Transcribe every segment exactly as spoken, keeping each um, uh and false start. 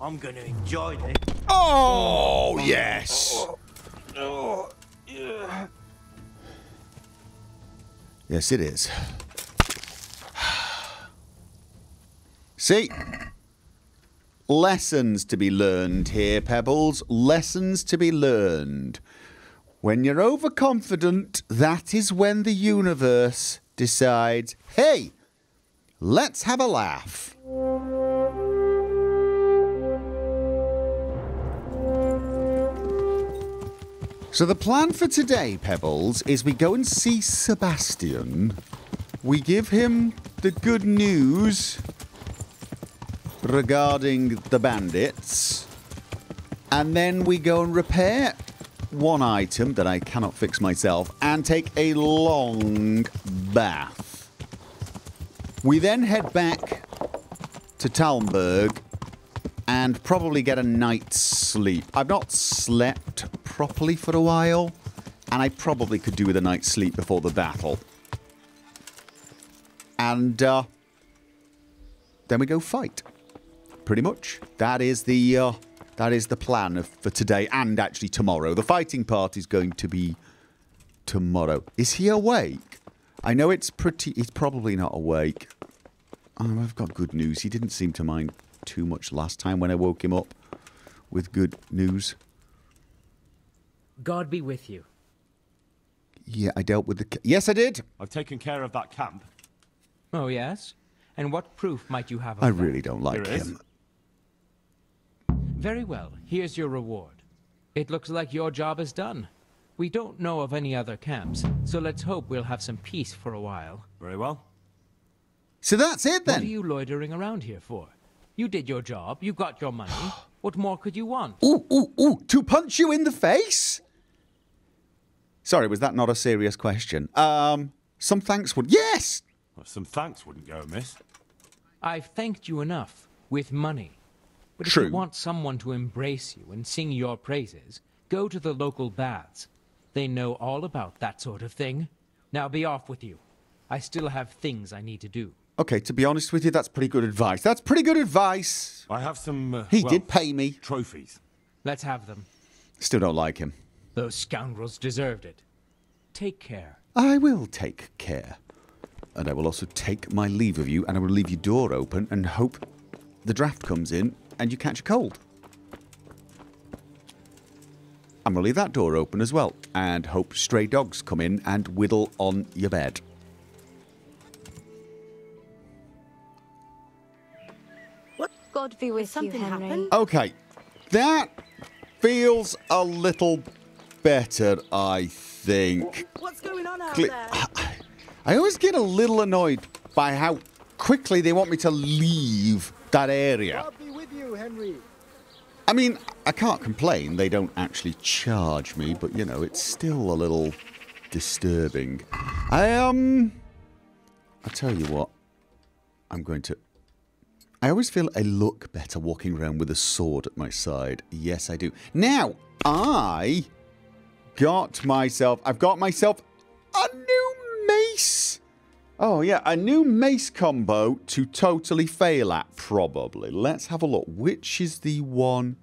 I'm going to enjoy this. Oh, yes. Oh, oh, yeah. Yes, it is. See? Lessons to be learned here, Pebbles. Lessons to be learned. When you're overconfident, that is when the universe decides, hey, let's have a laugh. So the plan for today, Pebbles, is we go and see Sebastian. We give him the good news regarding the bandits. And then we go and repair one item that I cannot fix myself, and take a long bath. We then head back to Talmberg and probably get a night's sleep. I've not slept properly for a while, and I probably could do with a night's sleep before the battle. And uh, then we go fight. Pretty much. That is the... Uh, That is the plan of, for today and actually tomorrow. The fighting part is going to be tomorrow. Is he awake? I know it's pretty... He's probably not awake. Oh, I've got good news. He didn't seem to mind too much last time when I woke him up with good news. God be with you. Yeah, I dealt with the... Yes, I did! I've taken care of that camp. Oh, yes? And what proof might you have of I that? Really don't like him. Very well, here's your reward. It looks like your job is done. We don't know of any other camps, so let's hope we'll have some peace for a while. Very well. So that's it then. What are you loitering around here for? You did your job, you got your money. What more could you want? Ooh, ooh, ooh, to punch you in the face? Sorry, was that not a serious question? Um, some thanks would... Yes! Well, some thanks wouldn't go amiss. I've thanked you enough with money. But if True. you want someone to embrace you and sing your praises, go to the local baths. They know all about that sort of thing. Now be off with you. I still have things I need to do. Okay, to be honest with you, that's pretty good advice. That's pretty good advice. I have some... Uh, he well, did pay me. Trophies. Let's have them. Still don't like him. Those scoundrels deserved it. Take care. I will take care. And I will also take my leave of you, and I will leave your door open and hope the draft comes in. And you catch a cold. I'm gonna leave that door open as well and hope stray dogs come in and whittle on your bed. What? God be with you, Henry. Okay, that feels a little better, I think. What's going on out there? I always get a little annoyed by how quickly they want me to leave that area. Henry. I mean, I can't complain. They don't actually charge me, but, you know, it's still a little disturbing. I, um... I'll tell you what. I'm going to... I always feel I look better walking around with a sword at my side. Yes, I do. Now, I got myself... I've got myself a new mace! Oh, yeah, a new mace combo to totally fail at, probably. Let's have a look. Which is the one?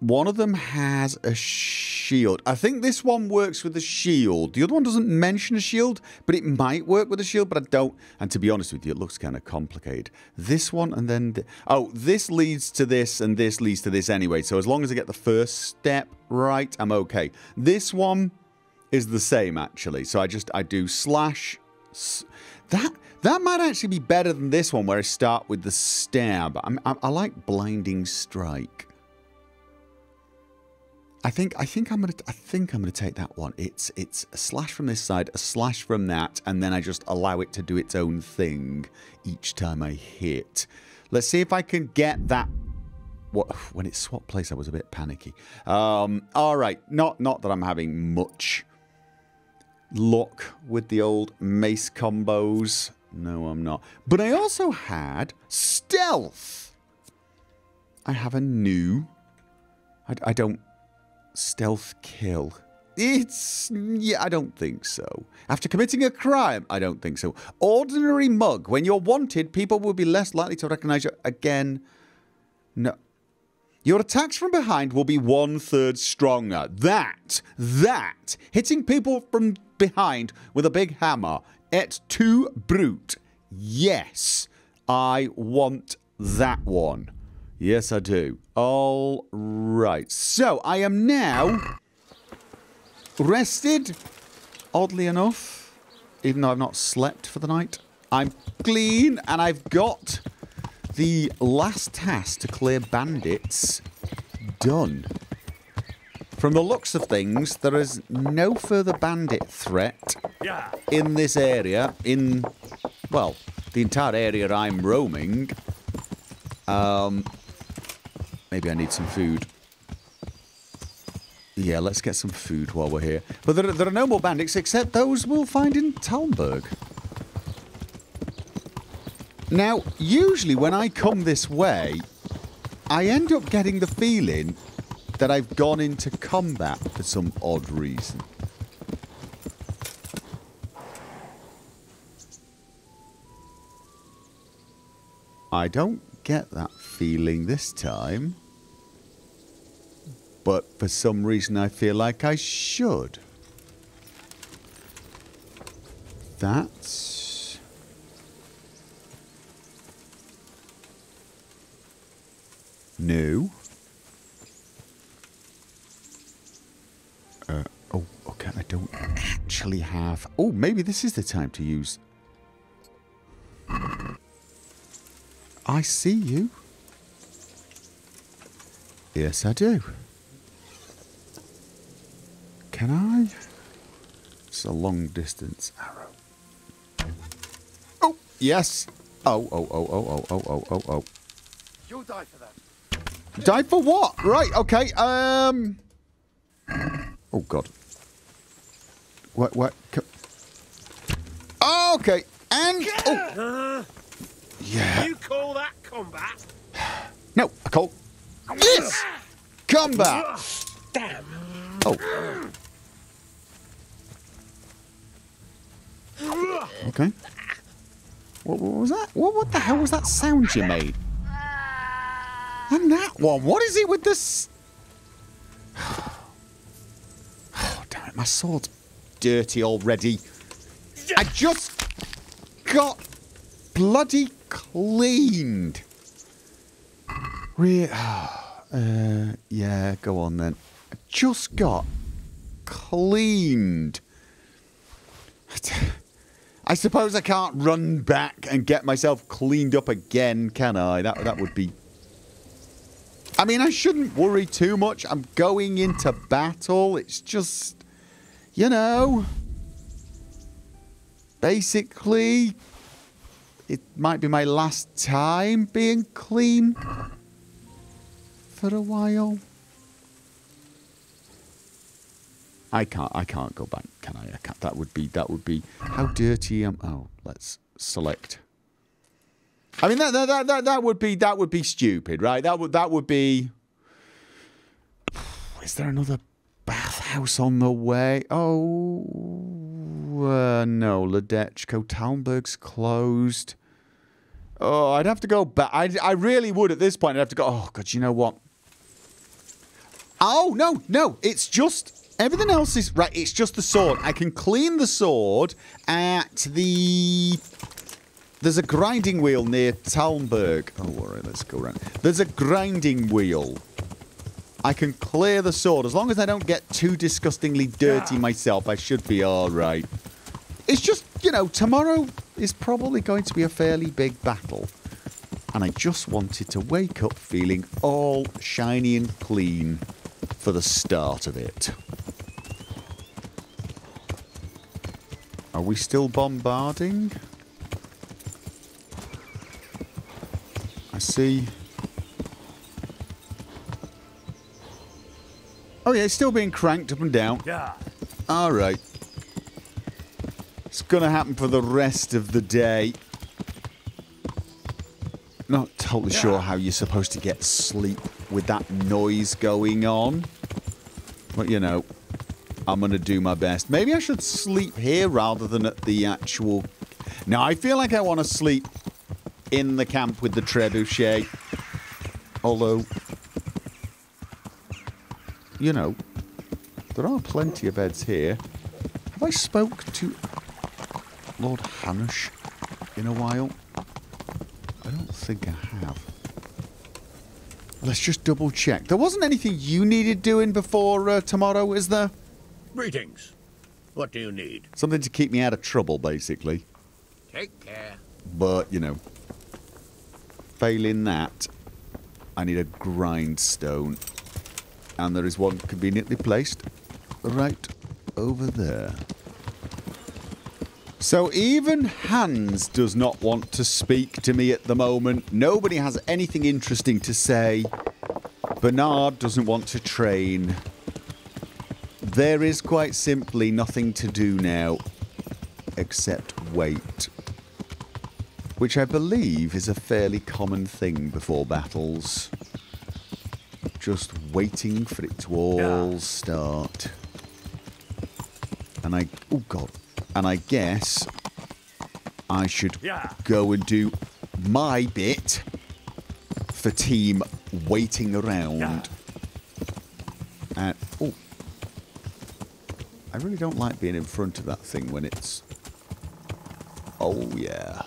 One of them has a shield. I think this one works with a shield. The other one doesn't mention a shield, but it might work with a shield, but I don't. And to be honest with you, it looks kind of complicated. This one and then... The, oh, this leads to this and this leads to this anyway. So as long as I get the first step right, I'm okay. This one... is the same, actually. So I just, I do slash. That that might actually be better than this one where I start with the stab. I'm, I, I like blinding strike. I think I think I'm gonna I think I'm gonna take that one. It's it's a slash from this side, a slash from that, and then I just allow it to do its own thing each time I hit. Let's see if I can get that. What, when it swapped place, I was a bit panicky. Um, all right, not not that I'm having much luck with the old mace combos. No, I'm not. But I also had stealth. I have a new... I, I don't... Stealth kill. It's... yeah, I don't think so. After committing a crime, I don't think so. Ordinary mug. When you're wanted, people will be less likely to recognize you again. No. Your attacks from behind will be one-third stronger. That, that, hitting people from behind with a big hammer. Et tu, brute. Yes, I want that one. Yes, I do. All right. So, I am now... rested, oddly enough, even though I've not slept for the night. I'm clean, and I've got the last task to clear bandits done. From the looks of things, there is no further bandit threat in this area, in, well, the entire area I'm roaming. Um, maybe I need some food. Yeah, let's get some food while we're here. But there are, there are no more bandits, except those we'll find in Talmberg. Now, usually when I come this way, I end up getting the feeling that I've gone into combat for some odd reason. I don't get that feeling this time. But for some reason, I feel like I should. That's... new. Uh, oh, okay, I don't actually have... oh, maybe this is the time to use... I see you. Yes, I do. Can I? It's a long distance arrow. Oh, yes. Oh, oh, oh, oh, oh, oh, oh, oh. You'll die for that. Die for what? Right, okay. Um. Oh, God. What, what? Oh, okay. And. Oh. Yeah. You call that combat? No, I call. Yes! Combat! Damn. Oh. Okay. What, what was that? What, what the hell was that sound you made? And that one. What is it with this? Oh, damn it. My sword's dirty already. I just got bloody cleaned. Re uh, yeah, go on then. I just got cleaned. I suppose I can't run back and get myself cleaned up again, can I? That, that would be... I mean, I shouldn't worry too much. I'm going into battle. It's just, you know... basically, it might be my last time being clean for a while. I can't. I can't go back, can I? I can't. That would be. That would be. How dirty am? Oh, let's select. I mean, that that that that would be. That would be stupid, right? That would that would be. Is there another bathhouse on the way? Oh uh, no, Ledechko, Talmberg's closed. Oh, I'd have to go back. I I really would at this point. I'd have to go. Oh God, you know what? Oh no, no. It's just. Everything else is... right, it's just the sword. I can clean the sword at the... there's a grinding wheel near Talmberg. Oh, all right, let's go around. There's a grinding wheel. I can clear the sword. As long as I don't get too disgustingly dirty myself, I should be all right. It's just, you know, tomorrow is probably going to be a fairly big battle. And I just wanted to wake up feeling all shiny and clean for the start of it. Are we still bombarding? I see. Oh yeah, it's still being cranked up and down. Yeah. All right. It's gonna happen for the rest of the day. Not totally yeah. sure how you're supposed to get sleep with that noise going on. But you know, I'm going to do my best. Maybe I should sleep here rather than at the actual... No, I feel like I want to sleep in the camp with the trebuchet. Although, you know, there are plenty of beds here. Have I spoke to Lord Hanish in a while? I don't think I have. Let's just double check. There wasn't anything you needed doing before uh, tomorrow, is there? Greetings. What do you need? Something to keep me out of trouble, basically. Take care. But, you know, failing that, I need a grindstone. And there is one conveniently placed right over there. So even Hans does not want to speak to me at the moment. Nobody has anything interesting to say. Bernard doesn't want to train. There is quite simply nothing to do now except wait, which I believe is a fairly common thing before battles. Just waiting for it to all yeah. start. And I... Oh, God. And I guess I should yeah. go and do my bit for team waiting around. Yeah. And... Oh. I really don't like being in front of that thing when it's... Oh, yeah.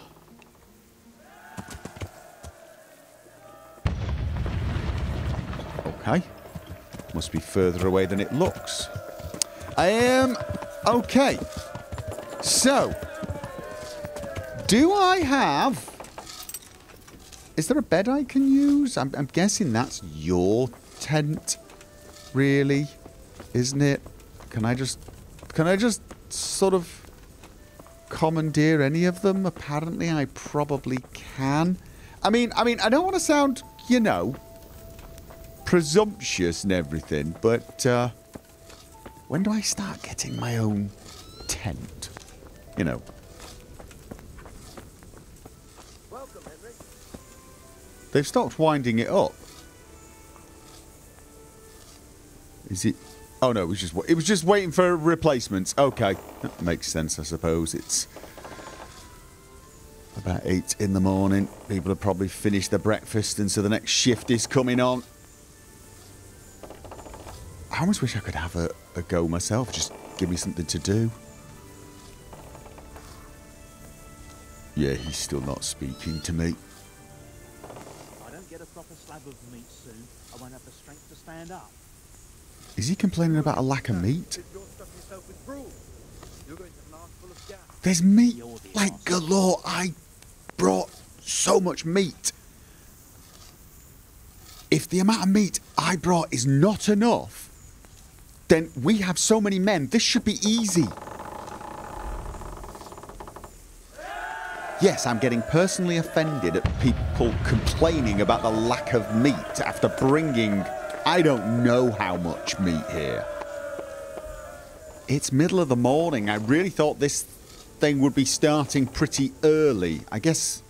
Okay. Must be further away than it looks. I am... Okay. So. Do I have... Is there a bed I can use? I'm, I'm guessing that's your tent, really, isn't it? Can I just... Can I just sort of commandeer any of them? Apparently I probably can. I mean, I mean, I don't want to sound, you know... presumptuous and everything, but uh, when do I start getting my own tent? You know. Welcome, Henry. They've stopped winding it up. Is it? Oh no, it was just it was just waiting for replacements. Okay, that makes sense, I suppose. It's about eight in the morning. People have probably finished their breakfast, and so the next shift is coming on. I almost wish I could have a, a go myself. Just give me something to do. Yeah, he's still not speaking to me. If I don't get a proper slab of meat soon, I won't have the strength to stand up. Is he complaining about a lack of meat? There's meat like galore. I brought so much meat. If the amount of meat I brought is not enough, then we have so many men. This should be easy. Yes, I'm getting personally offended at people complaining about the lack of meat after bringing, I don't know how much meat here. It's middle of the morning. I really thought this thing would be starting pretty early. I guess...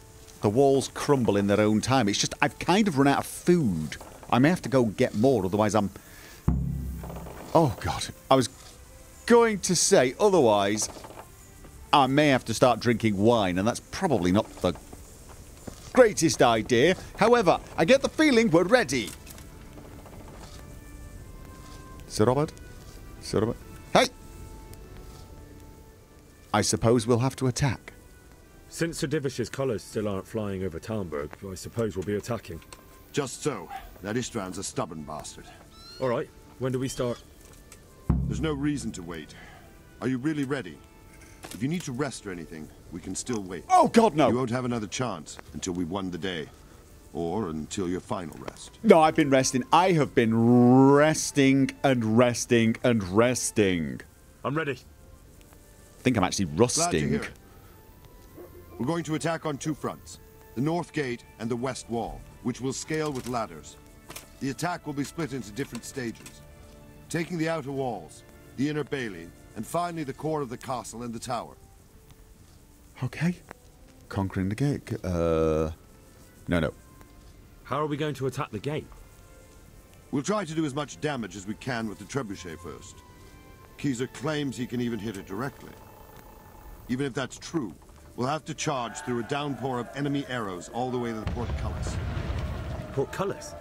The walls crumble in their own time. It's just I've kind of run out of food. I may have to go get more, otherwise I'm... Oh, God. I was going to say, otherwise, I may have to start drinking wine, and that's probably not the greatest idea. However, I get the feeling we're ready. Sir Robert? Sir Robert? Hey! I suppose we'll have to attack. Since Sir Divish's colours still aren't flying over Talmberg, I suppose we'll be attacking. Just so. That Istvan's a stubborn bastard. All right. When do we start? There's no reason to wait. Are you really ready? If you need to rest or anything, we can still wait. Oh, God, no! You won't have another chance until we've won the day. Or until your final rest. No, I've been resting. I have been resting and resting and resting. I'm ready. I think I'm actually rusting. Glad to hear it. We're going to attack on two fronts, the north gate and the west wall, which we'll scale with ladders. The attack will be split into different stages, taking the outer walls, the inner bailey, and finally the core of the castle and the tower. Okay. Conquering the gate. Uh... No, no. How are we going to attack the gate? We'll try to do as much damage as we can with the trebuchet first. Kieser claims he can even hit it directly. Even if that's true, we'll have to charge through a downpour of enemy arrows all the way to the portcullis. Portcullis?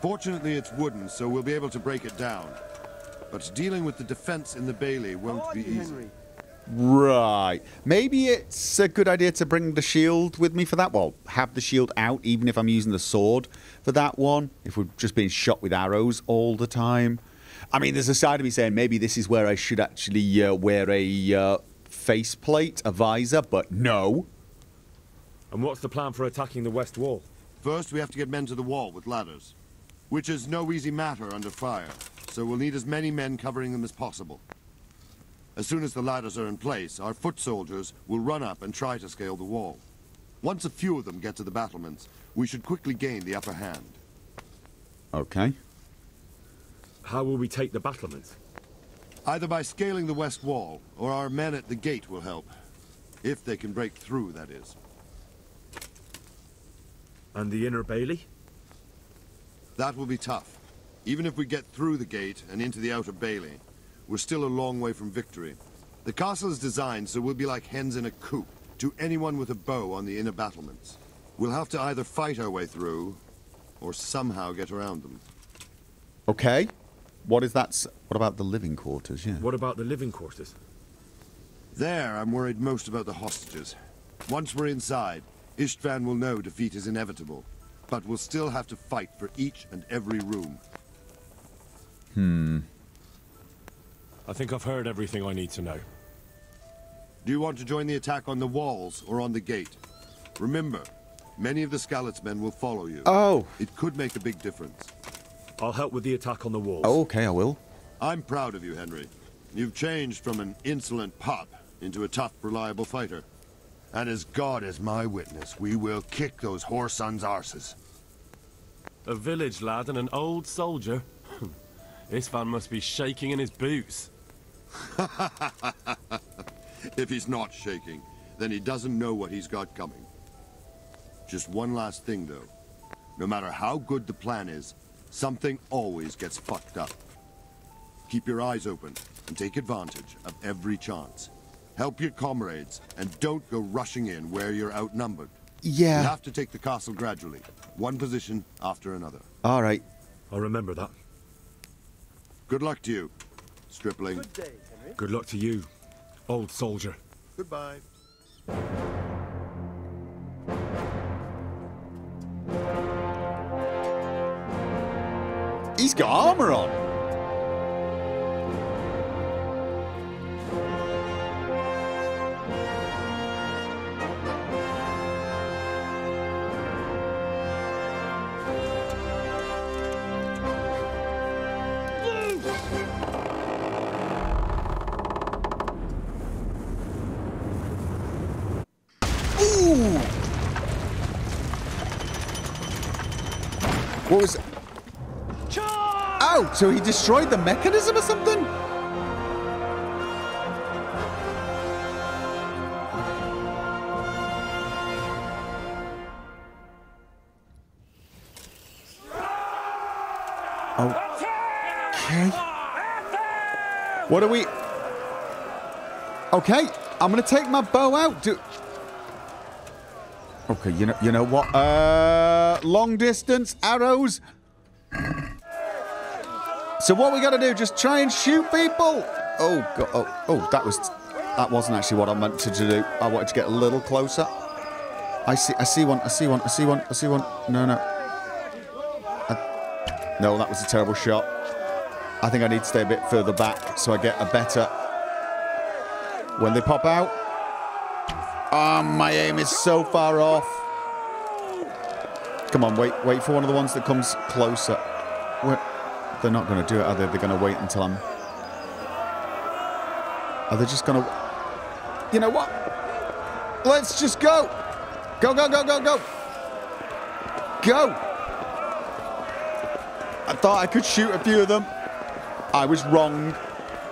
Fortunately, it's wooden, so we'll be able to break it down. But dealing with the defense in the bailey won't be easy. Right. Maybe it's a good idea to bring the shield with me for that. Well, have the shield out, even if I'm using the sword for that one. If we're just being shot with arrows all the time. I mean, there's a side of me saying maybe this is where I should actually uh, wear a uh, faceplate, a visor, but no. And what's the plan for attacking the west wall? First, we have to get men to the wall with ladders, which is no easy matter under fire, so we'll need as many men covering them as possible. As soon as the ladders are in place, our foot soldiers will run up and try to scale the wall. Once a few of them get to the battlements, we should quickly gain the upper hand. Okay. How will we take the battlements? Either by scaling the west wall, or our men at the gate will help. If they can break through, that is. And the inner bailey? That will be tough. Even if we get through the gate and into the outer bailey, we're still a long way from victory. The castle is designed so we'll be like hens in a coop to anyone with a bow on the inner battlements. We'll have to either fight our way through, or somehow get around them. Okay. What is that? S what about the living quarters? Yeah. What about the living quarters? There, I'm worried most about the hostages. Once we're inside, Istvan will know defeat is inevitable, but we'll still have to fight for each and every room. Hmm. I think I've heard everything I need to know. Do you want to join the attack on the walls or on the gate? Remember, many of the Skalitz men will follow you. Oh. It could make a big difference. I'll help with the attack on the walls. Oh, okay, I will. I'm proud of you, Henry. You've changed from an insolent pup into a tough, reliable fighter. And as God is my witness, we will kick those whore sons' arses. A village lad and an old soldier? Istvan must be shaking in his boots. If he's not shaking, then he doesn't know what he's got coming. Just one last thing, though. No matter how good the plan is, something always gets fucked up. Keep your eyes open and take advantage of every chance. Help your comrades and don't go rushing in where you're outnumbered. Yeah. You have to take the castle gradually, one position after another. All right. I'll remember that. Good luck to you, stripling. Good day, Henry. Good luck to you, old soldier. Goodbye. He's got armor on. Ooh. What was it? Oh, so he destroyed the mechanism or something? Okay. What are we? Okay, I'm gonna take my bow out. Do... Okay, you know, you know what? Uh, long distance arrows. So what we got to do, just try and shoot people. Oh, God. Oh, oh, that was, that wasn't actually what I meant to do. I wanted to get a little closer. I see, I see one, I see one, I see one, I see one. No, no. I, no, that was a terrible shot. I think I need to stay a bit further back so I get a better. When they pop out. Ah, oh, my aim is so far off. Come on, wait, wait for one of the ones that comes closer. Where? They're not going to do it, are they? They're going to wait until I'm... Are they just going to... You know what? Let's just go! Go, go, go, go, go! Go! I thought I could shoot a few of them. I was wrong.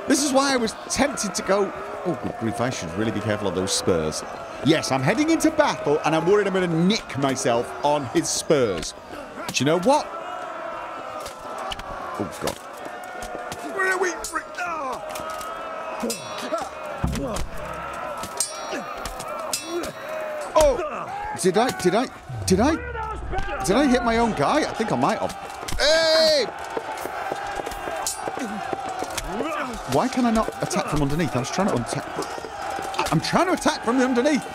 This is why I was tempted to go... Oh, good grief, I should really be careful of those spurs. Yes, I'm heading into battle, and I'm worried I'm going to nick myself on his spurs. Do you know what? Oh, God. Where are we? Oh! Did I, did I, did I, did I hit my own guy? I think I might have. Hey! Why can I not attack from underneath? I was trying to attack. I'm trying to attack from the underneath.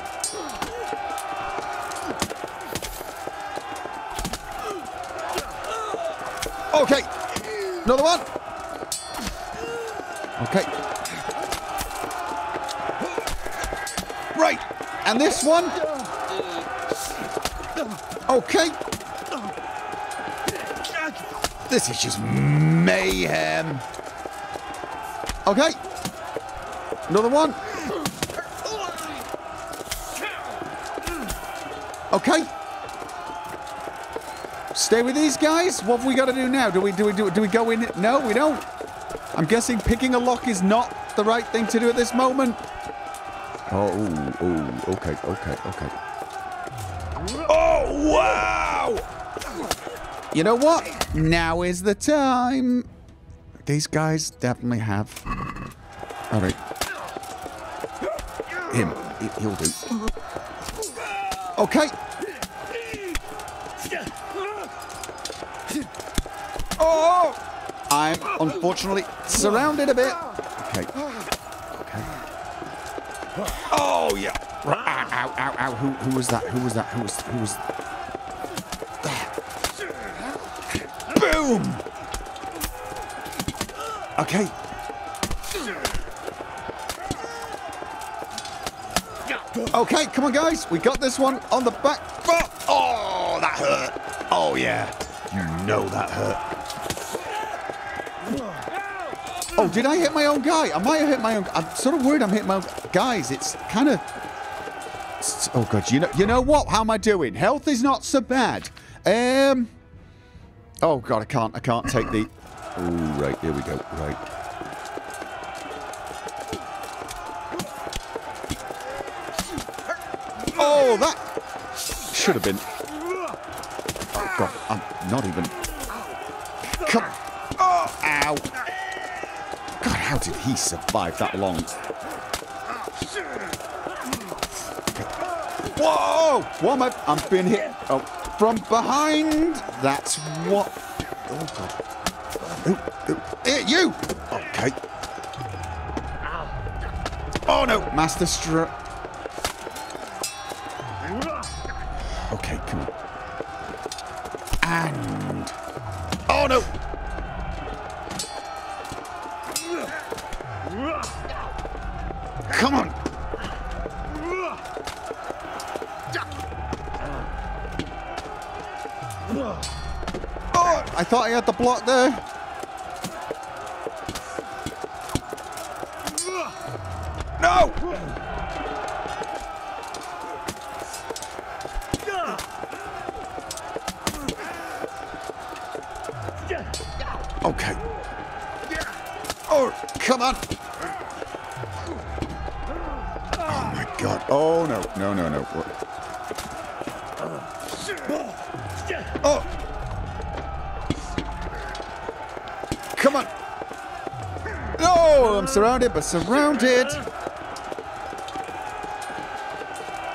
Okay. Another one. Okay. Right. And this one. Okay. This is just mayhem. Okay. Another one. Okay. Stay with these guys. What have we got to do now? Do we do we do do we go in? No, we don't. I'm guessing picking a lock is not the right thing to do at this moment. Oh, oh, okay, okay, okay. Oh, wow! You know what? Now is the time. These guys definitely have. All right. Him. He'll do. Okay. Oh! I'm unfortunately surrounded a bit. Okay. Okay. Oh, yeah. Ow, ow, ow, ow. Who, who was that? Who was that? Who was... Who was... Boom! Okay. Okay, come on, guys. We got this one on the back. Oh, that hurt. Oh, yeah. You know that hurt. Oh, did I hit my own guy? I might have hit my own... I'm sort of worried I'm hitting my own... Guys, it's kind of... Oh, God. You know, you know what? How am I doing? Health is not so bad. Um... Oh, God. I can't. I can't take the... Oh, right, here we go, right. Oh, that should have been. Oh, God, I'm not even. Come. Oh, ow. God, how did he survive that long? Whoa! What am I? I'm being hit oh, from behind. That's what. Oh, God. Ooh, ooh. Hey, you! Okay. Oh no, Master Str. Okay, come on. And. Oh no! Come on! Oh, I thought I had the block there. No! Okay. Oh, come on! Oh my God! Oh no! No! No! No! Oh! Come on! No! I'm surrounded, but surrounded.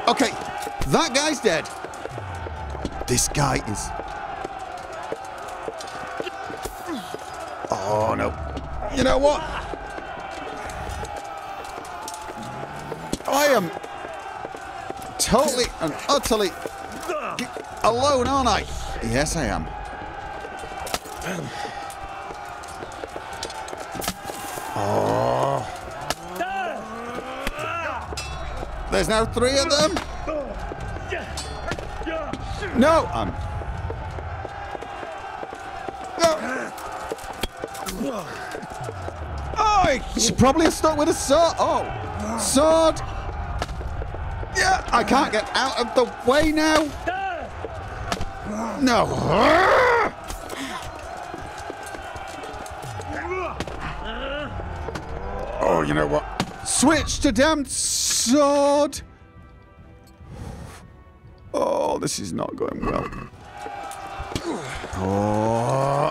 Okay, that guy's dead. This guy is... Oh, no. You know what? I am totally and utterly alone, aren't I? Yes, I am. Oh... There's now three of them. No, I'm. No. Oh, he should probably have stuck with a sword. Oh, sword. Yeah, I can't get out of the way now. No. Oh, you know what? Switch to damn sword. Oh, this is not going well. Oh,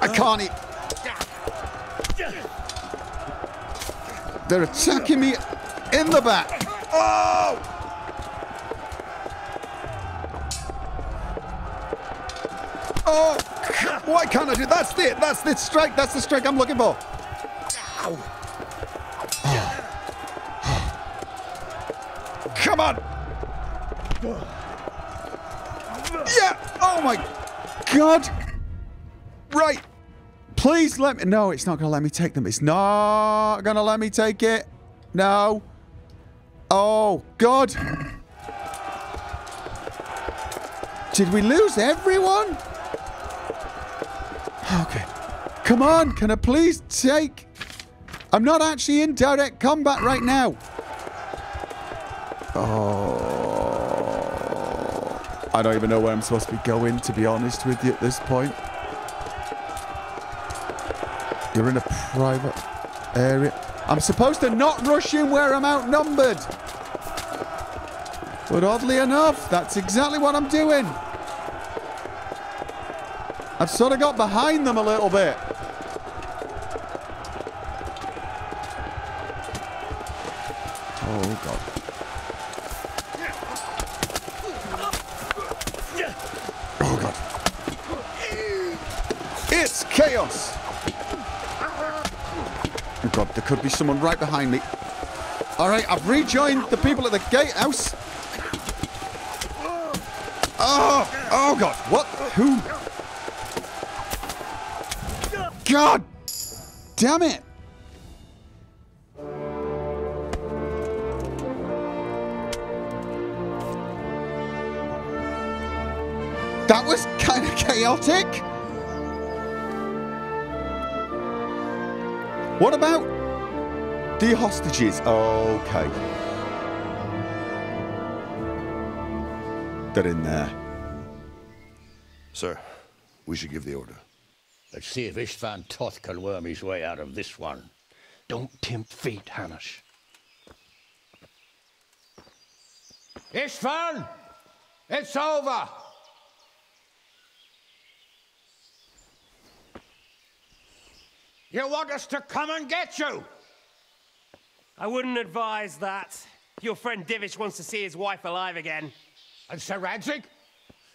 I can't eat. They're attacking me in the back. Oh! Oh! Why can't I do? That's it. That's the strike. That's the strike I'm looking for. Ow. Come on! Yeah! Oh my God! Right! Please let me... No, it's not going to let me take them. It's not going to let me take it. No. Oh, God. Did we lose everyone? Okay. Come on, can I please take... I'm not actually in direct combat right now. Oh, I don't even know where I'm supposed to be going, to be honest with you at this point. You're in a private area. I'm supposed to not rush in where I'm outnumbered. But oddly enough, that's exactly what I'm doing. I've sort of got behind them a little bit. Oh, God. Chaos! Oh God, there could be someone right behind me. Alright, I've rejoined the people at the gatehouse. Oh! Oh God, what? Who? God! Damn it! That was kind of chaotic! What about the hostages? Okay. They're in there. Sir, we should give the order. Let's see if Istvan Toth can worm his way out of this one. Don't tempt fate, Hannes. Istvan! It's over! You want us to come and get you? I wouldn't advise that. Your friend Divish wants to see his wife alive again. And Sir Radzig?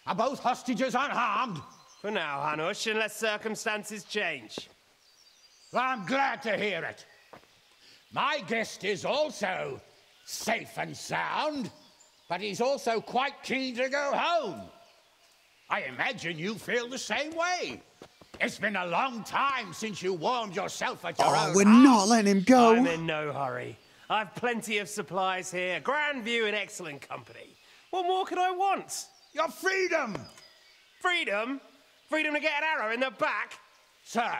Are both hostages unharmed? For now, Hanush, unless circumstances change. Well, I'm glad to hear it. My guest is also safe and sound, but he's also quite keen to go home. I imagine you feel the same way. It's been a long time since you warmed yourself at your own house. Oh, we're not letting him go. I'm in no hurry. I've plenty of supplies here. Grand view and excellent company. What more could I want? Your freedom. Freedom? Freedom to get an arrow in the back? Sir,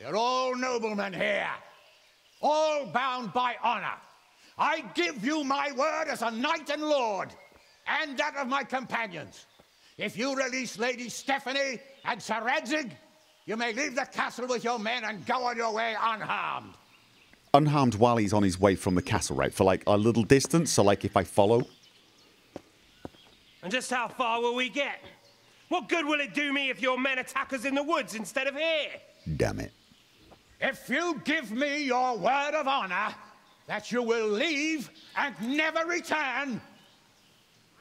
you're all noblemen here. All bound by honor. I give you my word as a knight and lord, and that of my companions. If you release Lady Stephanie and Sir Radzig, you may leave the castle with your men and go on your way unharmed. Unharmed while he's on his way from the castle, right? For like a little distance, so like if I follow. And just how far will we get? What good will it do me if your men attack us in the woods instead of here? Damn it. If you give me your word of honor that you will leave and never return,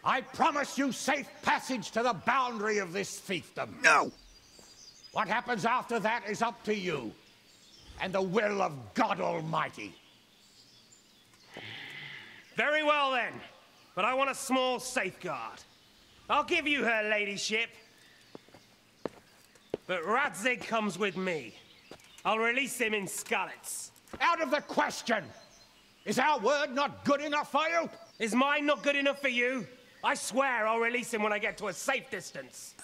I promise you safe passage to the boundary of this fiefdom. No! What happens after that is up to you and the will of God Almighty. Very well then, but I want a small safeguard. I'll give you her ladyship, but Radzig comes with me. I'll release him in Skalitz. Out of the question! Is our word not good enough for you? Is mine not good enough for you? I swear I'll release him when I get to a safe distance.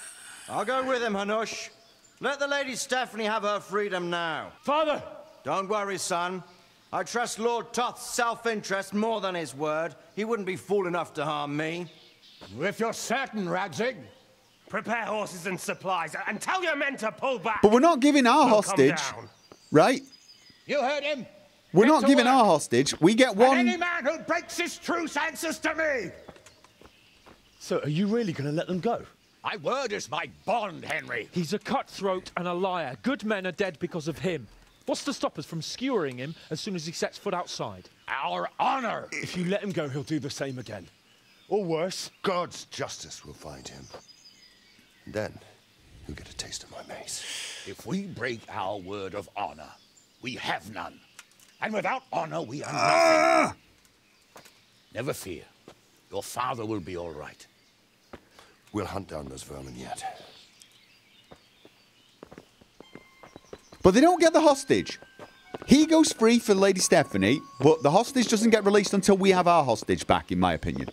I'll go with him, Hanush. Let the Lady Stephanie have her freedom now. Father! Don't worry, son. I trust Lord Toth's self-interest more than his word. He wouldn't be fool enough to harm me. If you're certain, Radzig. Prepare horses and supplies and tell your men to pull back. But we're not giving our hostage, right? You heard him. We're not giving our hostage. We get one... And any man who breaks his truce answers to me! So are you really going to let them go? My word is my bond, Henry. He's a cutthroat and a liar. Good men are dead because of him. What's to stop us from skewering him as soon as he sets foot outside? Our honour! If you let him go, he'll do the same again. Or worse. God's justice will find him. And then he'll get a taste of my mace. If we break our word of honour, we have none. And without honour, we are nothing. Ah! Never fear. Your father will be all right. We'll hunt down those vermin yet. But they don't get the hostage. He goes free for Lady Stephanie, but the hostage doesn't get released until we have our hostage back, in my opinion.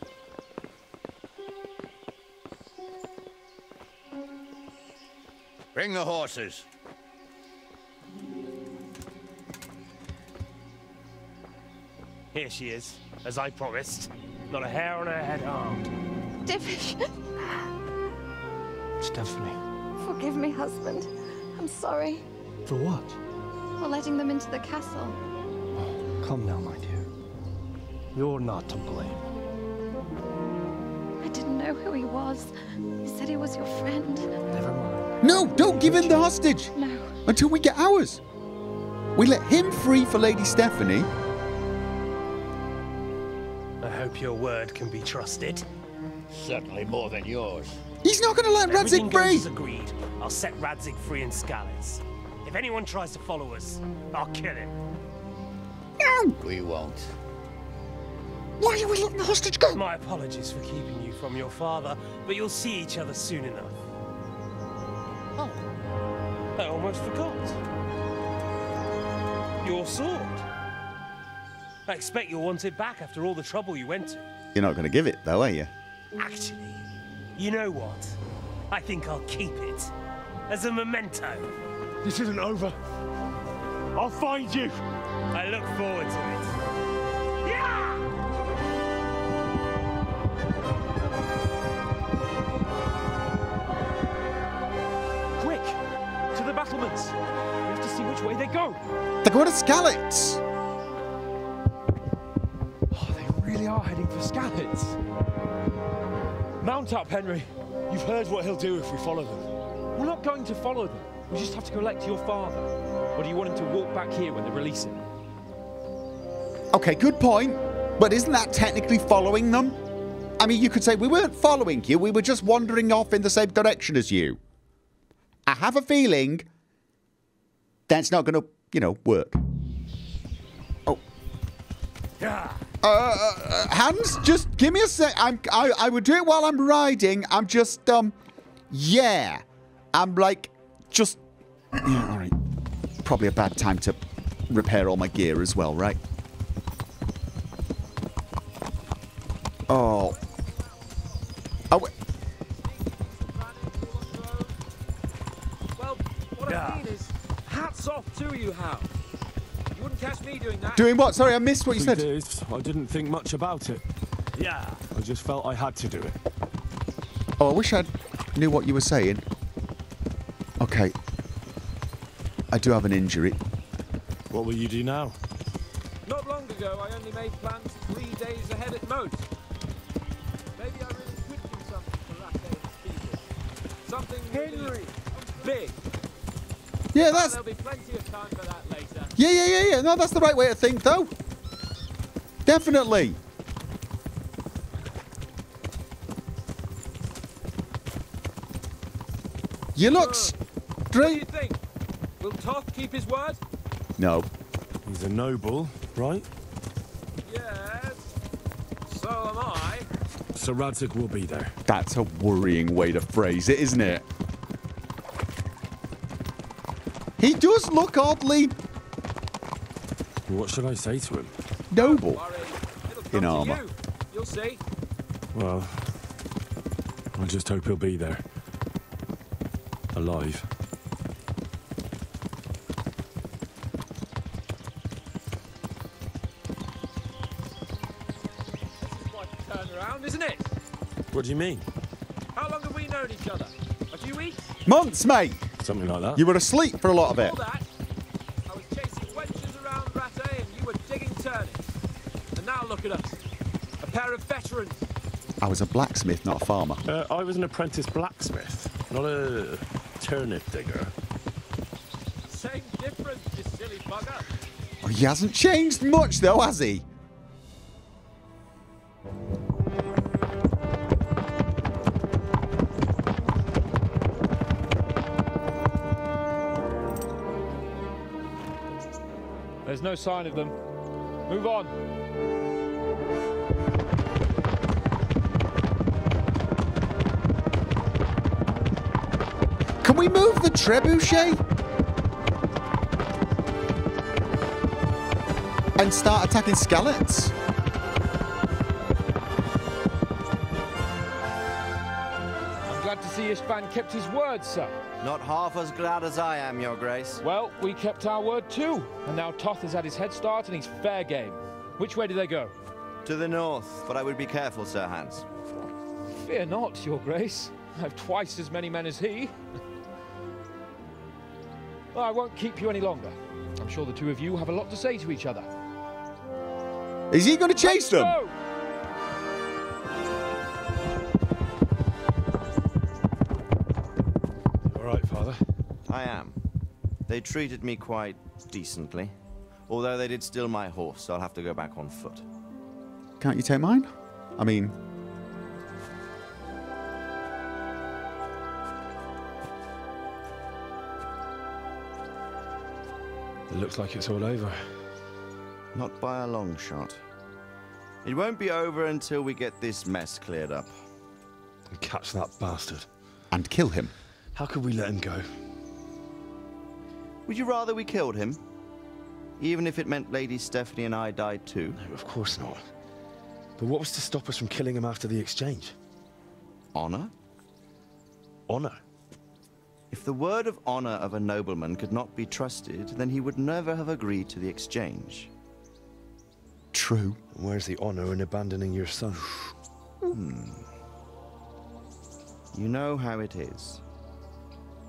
Bring the horses. Here she is, as I promised. Not a hair on her head harmed. Divish. Stephanie. Forgive me, husband. I'm sorry. For what? For letting them into the castle. Oh, come now, my dear. You're not to blame. I didn't know who he was. You said he was your friend. Never mind. No, don't give him the hostage. No. Until we get ours. We let him free for Lady Stephanie. I hope your word can be trusted. Certainly more than yours. He's not going to let Radzig free. Everything agreed. I'll set Radzig free in Skalitz. If anyone tries to follow us, I'll kill him. No! We won't. Why are we letting the hostage go? My apologies for keeping you from your father, but you'll see each other soon enough. Oh, I almost forgot. Your sword. I expect you'll want it back after all the trouble you went to. You're not going to give it, though, are you? Actually, you know what? I think I'll keep it as a memento. This isn't over. I'll find you. I look forward to it. Yeah! Quick, to the battlements. We have to see which way they go. They're going to Skalitz. Oh, they really are heading for Skalitz. Mount up, Henry. You've heard what he'll do if we follow them. We're not going to follow them. We just have to go collect your father. Or do you want him to walk back here when they release him? Okay, good point. But isn't that technically following them? I mean, you could say, we weren't following you. We were just wandering off in the same direction as you. I have a feeling that's not going to, you know, work. Oh. Yeah. Uh, uh, Hans, just give me a sec. I'm, I, I would do it while I'm riding. I'm just, um, yeah. I'm like... Just, yeah, all right. Probably a bad time to repair all my gear as well, right? Oh. Oh. Wait. Well, what yeah. I mean is, hats off to you, Hal. You wouldn't catch me doing that. Doing what? Sorry, I missed what you said. Days, I didn't think much about it. Yeah. I just felt I had to do it. Oh, I wish I knew what you were saying. Okay, I do have an injury. What will you do now? Not long ago, I only made plans three days ahead at most. Maybe I really could do something for that day of people. Something Henry, big. Yeah, that's... There'll be plenty of time for that later. Yeah, yeah, yeah, yeah. No, that's the right way to think, though. Definitely. You look... Uh. What do you think? Will Toth keep his word? No. He's a noble, right? Yes. So am I. So Radzig will be there. That's a worrying way to phrase it, isn't it? He does look oddly... What should I say to him? Noble. In armour. You. You'll see. Well, I just hope he'll be there. Alive. Isn't it? What do you mean? How long have we known each other? A few weeks? Months, mate. Something like that. You were asleep for a lot of it. All that, I was chasing wenches around Ratte and you were digging turnips. And now look at us. A pair of veterans. I was a blacksmith, not a farmer. Uh, I was an apprentice blacksmith, not a turnip digger. Same difference, you silly bastard. Oh, he hasn't changed much, though, has he? There's no sign of them. Move on. Can we move the trebuchet? And start attacking Skalitz? I'm glad to see Istvan kept his word, sir. Not half as glad as I am, Your Grace. Well, we kept our word too, and now Toth has had his head start and he's fair game. Which way do they go? To the north, but I would be careful, Sir Hans. Fear not, Your Grace. I have twice as many men as he. Well, I won't keep you any longer. I'm sure the two of you have a lot to say to each other. Is he going to chase them? Go! I am. They treated me quite decently, although they did steal my horse, so I'll have to go back on foot. Can't you take mine? I mean... It looks like it's all over. Not by a long shot. It won't be over until we get this mess cleared up. And catch that bastard. And kill him. How could we let him go? Would you rather we killed him? Even if it meant Lady Stephanie and I died too? No, of course not. But what was to stop us from killing him after the exchange? Honor? Honor? If the word of honor of a nobleman could not be trusted, then he would never have agreed to the exchange. True. And where's the honor in abandoning your son? Hmm. You know how it is.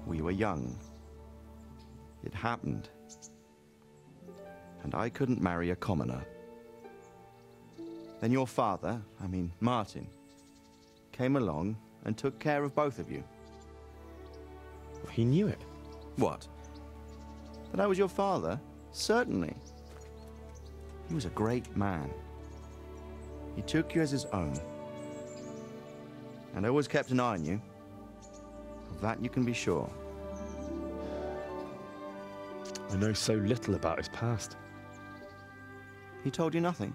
We were young. It happened, and I couldn't marry a commoner. Then your father, I mean Martin, came along and took care of both of you. He knew it. What? That I was your father? Certainly. He was a great man. He took you as his own. And I always kept an eye on you. Of that you can be sure. I know so little about his past. He told you nothing?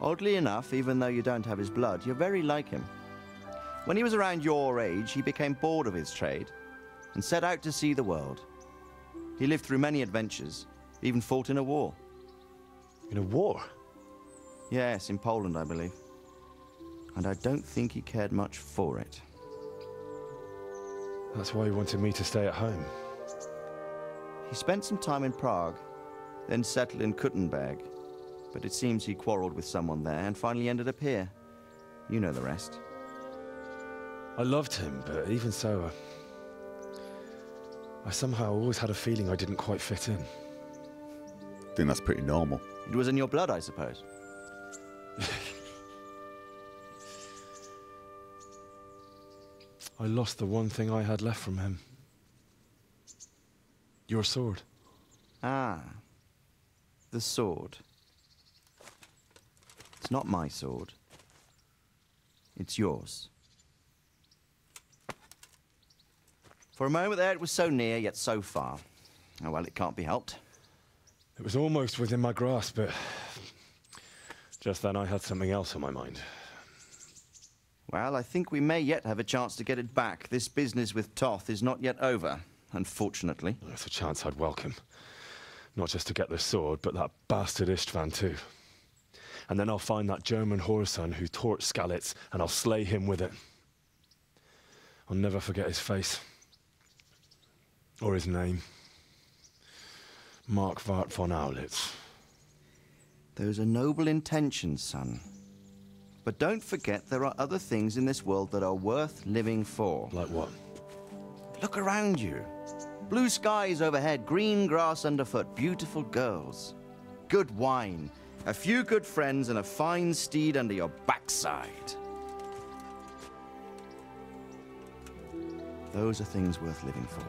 Oddly enough, even though you don't have his blood, you're very like him. When he was around your age, he became bored of his trade and set out to see the world. He lived through many adventures, even fought in a war. In a war? Yes, in Poland, I believe. And I don't think he cared much for it. That's why he wanted me to stay at home. He spent some time in Prague, then settled in Kuttenberg, but it seems he quarreled with someone there and finally ended up here. You know the rest. I loved him, but even so, uh, I somehow always had a feeling I didn't quite fit in. I think that's pretty normal. It was in your blood, I suppose. I lost the one thing I had left from him. Your sword. Ah, the sword. It's not my sword. It's yours. For a moment there, it was so near, yet so far. Oh, well, it can't be helped. It was almost within my grasp, but just then I had something else on my mind. Well, I think we may yet have a chance to get it back. This business with Toth is not yet over. Unfortunately. That's a chance I'd welcome. Not just to get the sword, but that bastard Istvan too. And then I'll find that German whoreson who taught Skalitz, and I'll slay him with it. I'll never forget his face. Or his name. Mark Vart von Aulitz. Those are noble intentions, son. But don't forget there are other things in this world that are worth living for. Like what? Look around you. Blue skies overhead, green grass underfoot, beautiful girls, good wine, a few good friends, and a fine steed under your backside. Those are things worth living for.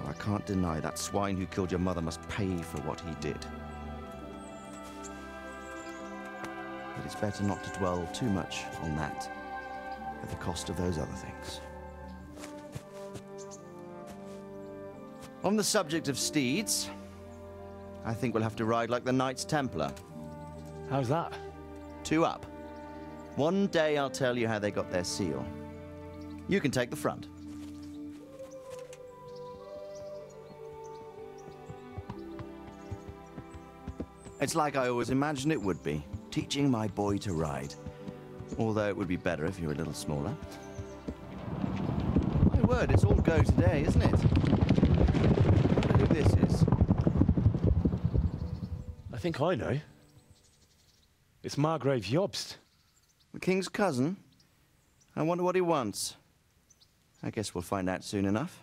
Go I can't deny that swine who killed your mother must pay for what he did. But it's better not to dwell too much on that at the cost of those other things. On the subject of steeds, I think we'll have to ride like the Knights Templar. How's that? Two up. One day I'll tell you how they got their seal. You can take the front. It's like I always imagined it would be, teaching my boy to ride. Although it would be better if you were a little smaller. My word, it's all go today, isn't it? Look who this is. I think I know. It's Margrave Jobst. The king's cousin? I wonder what he wants. I guess we'll find out soon enough.